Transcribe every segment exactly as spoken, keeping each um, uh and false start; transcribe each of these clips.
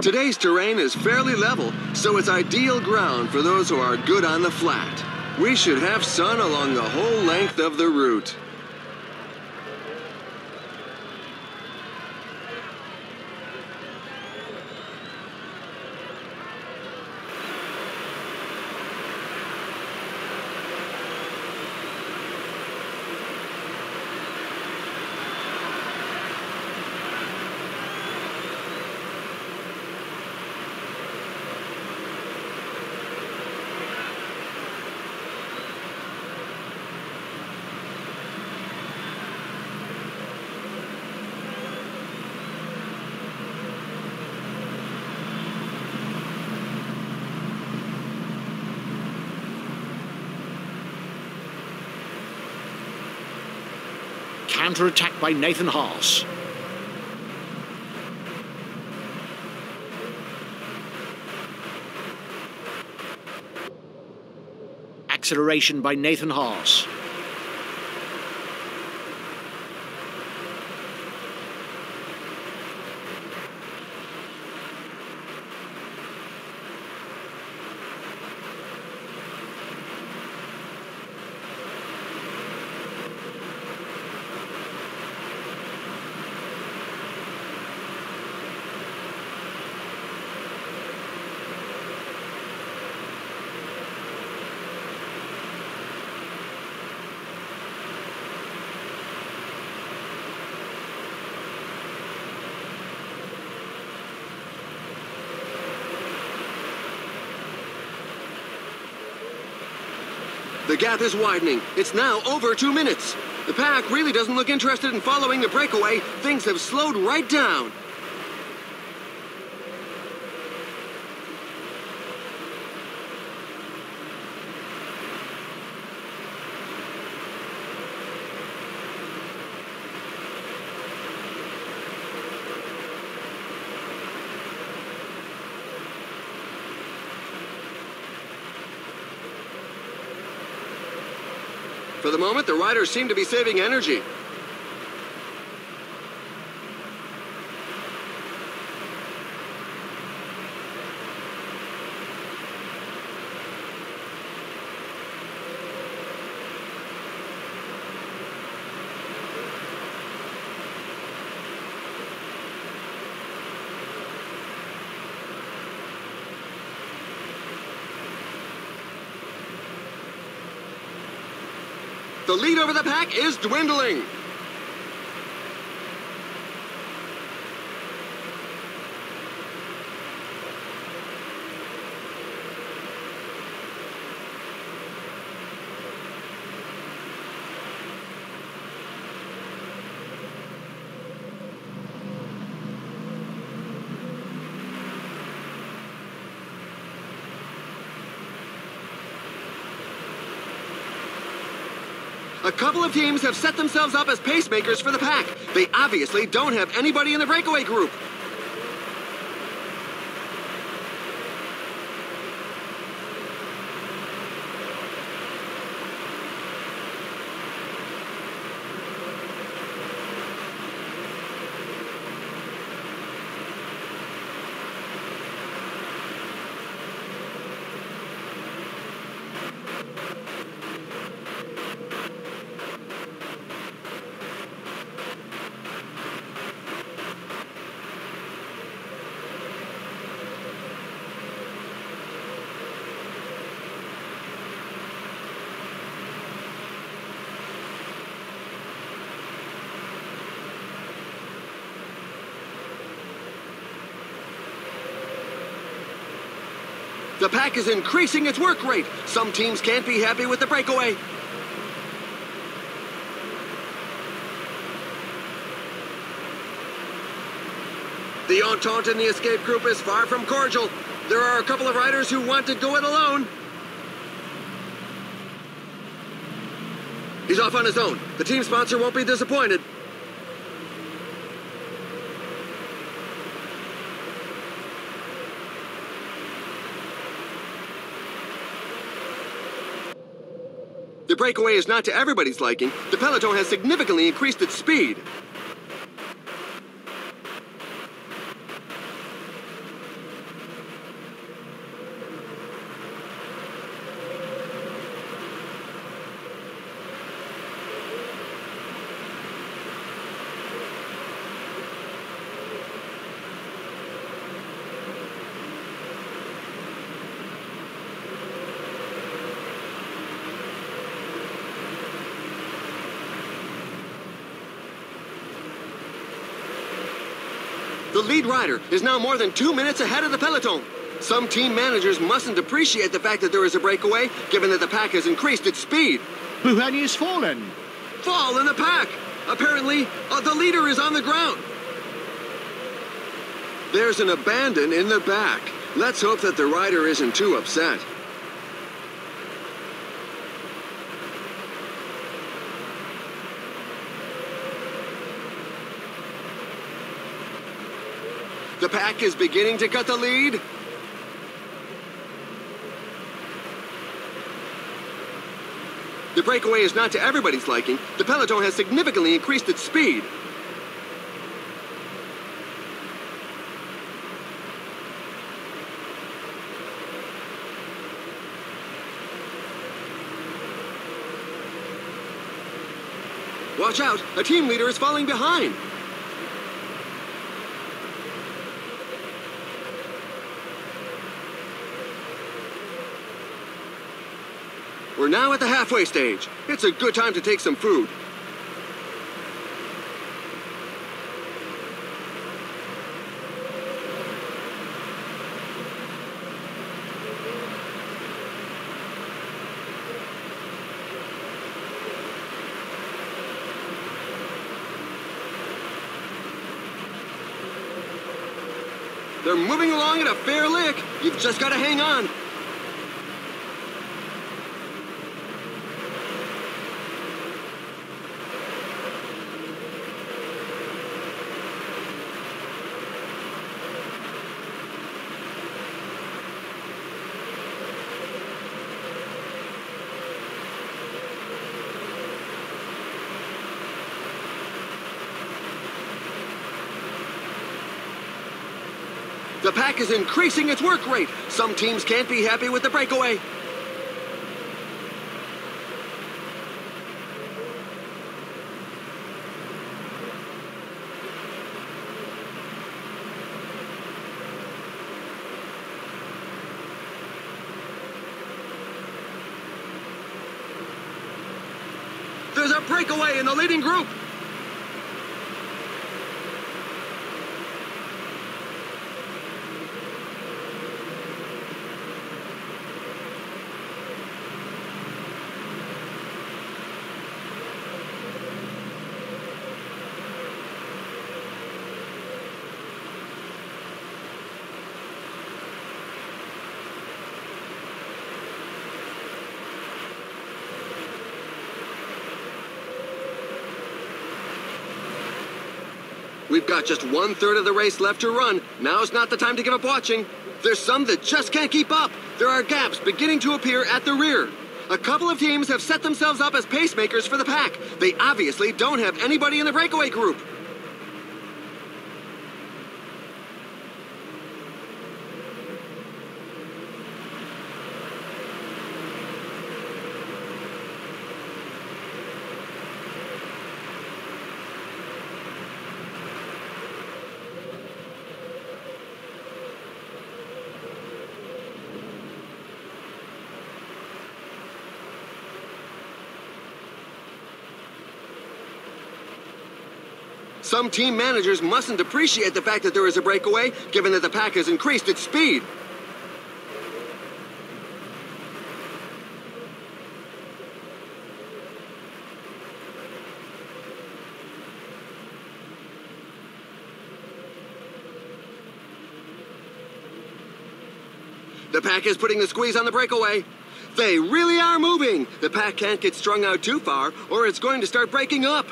Today's terrain is fairly level, so it's ideal ground for those who are good on the flat. We should have sun along the whole length of the route. Counter-attack by Nathan Haas. Acceleration by Nathan Haas. The gap is widening. It's now over two minutes. The pack really doesn't look interested in following the breakaway. Things have slowed right down. For the moment, the riders seem to be saving energy. The lead over the pack is dwindling. A couple of teams have set themselves up as pacemakers for the pack. They obviously don't have anybody in the breakaway group. The pack is increasing its work rate. Some teams can't be happy with the breakaway. The entente in the escape group is far from cordial. There are a couple of riders who want to go it alone. He's off on his own. The team sponsor won't be disappointed. The breakaway is not to everybody's liking. The peloton has significantly increased its speed. The lead rider is now more than two minutes ahead of the peloton. Some team managers mustn't appreciate the fact that there is a breakaway, given that the pack has increased its speed. Buhani has fallen. Fall in the pack. Apparently, uh, the leader is on the ground. There's an abandon in the back. Let's hope that the rider isn't too upset. The pack is beginning to cut the lead. The breakaway is not to everybody's liking. The peloton has significantly increased its speed. Watch out! A team leader is falling behind! We're now at the halfway stage. It's a good time to take some food. They're moving along at a fair lick. You've just got to hang on. The pack is increasing its work rate. Some teams can't be happy with the breakaway. There's a breakaway in the leading group. We've got just one-third of the race left to run. Now's not the time to give up watching. There's some that just can't keep up. There are gaps beginning to appear at the rear. A couple of teams have set themselves up as pacemakers for the pack. They obviously don't have anybody in the breakaway group. Some team managers mustn't appreciate the fact that there is a breakaway, given that the pack has increased its speed. The pack is putting the squeeze on the breakaway. They really are moving. The pack can't get strung out too far, or it's going to start breaking up.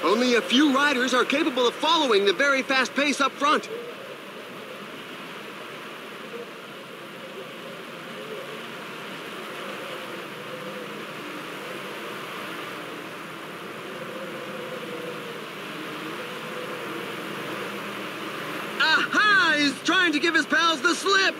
Only a few riders are capable of following the very fast pace up front. Aha! He's trying to give his pals the slip!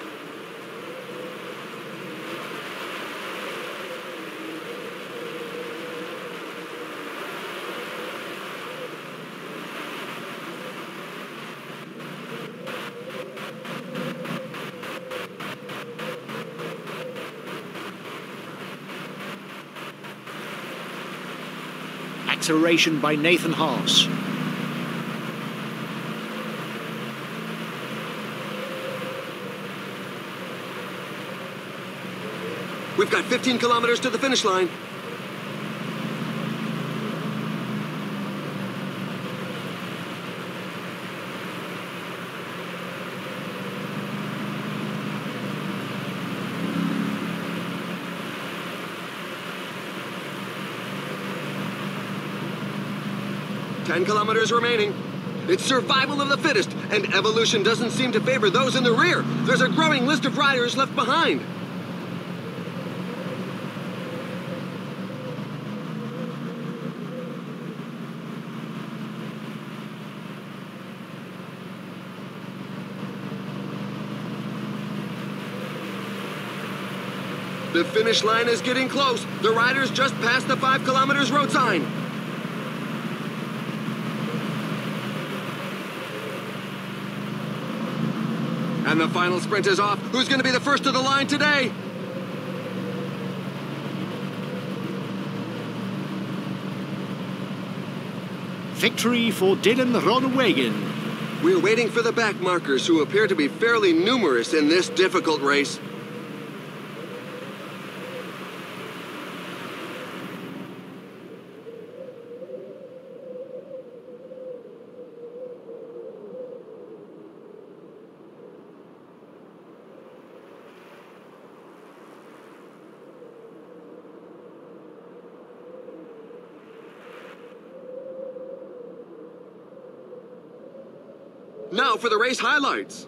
acceleration by Nathan Haas. We've got fifteen kilometers to the finish line. ten kilometers remaining. It's survival of the fittest, and evolution doesn't seem to favor those in the rear. There's a growing list of riders left behind. The finish line is getting close. The riders just passed the five kilometers road sign. And the final sprint is off. Who's going to be the first to the line today? Victory for Dylan Rodewegen. We're waiting for the back markers, who appear to be fairly numerous in this difficult race. Now for the race highlights.